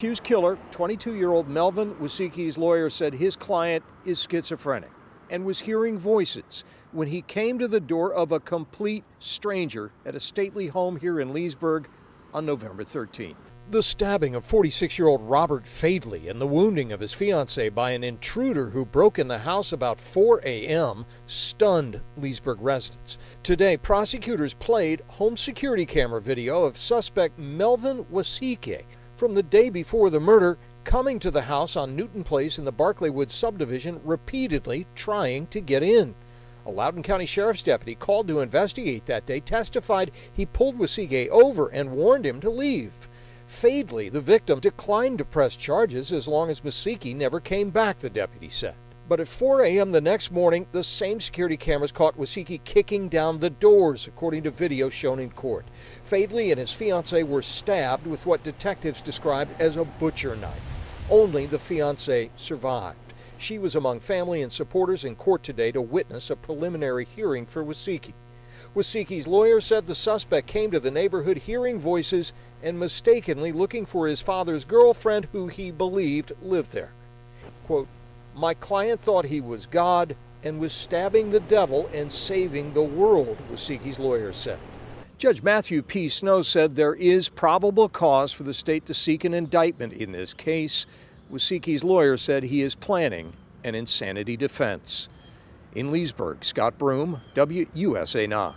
Accused killer, 22-year-old Melvin Wasike's lawyer said his client is schizophrenic and was hearing voices when he came to the door of a complete stranger at a stately home here in Leesburg on November 13th. The stabbing of 46-year-old Robert Fadley and the wounding of his fiancée by an intruder who broke in the house about 4 a.m. stunned Leesburg residents. Today, prosecutors played home security camera video of suspect Melvin Wasike from the day before the murder, coming to the house on Newton Place in the Barclaywood subdivision, repeatedly trying to get in. A Loudoun County Sheriff's deputy called to investigate that day testified he pulled Wasike over and warned him to leave. Fadley, the victim, declined to press charges as long as Wasike never came back, the deputy said. But at 4 a.m. the next morning, the same security cameras caught Wasike kicking down the doors, according to video shown in court. Fadley and his fiancée were stabbed with what detectives described as a butcher knife. Only the fiancée survived. She was among family and supporters in court today to witness a preliminary hearing for Wasike. Wasike's lawyer said the suspect came to the neighborhood hearing voices and mistakenly looking for his father's girlfriend, who he believed lived there. Quote, "My client thought he was God and was stabbing the devil and saving the world," Wasike's lawyer said. Judge Matthew P. Snow said there is probable cause for the state to seek an indictment in this case. Wasike's lawyer said he is planning an insanity defense. In Leesburg, Scott Broom, WUSA9.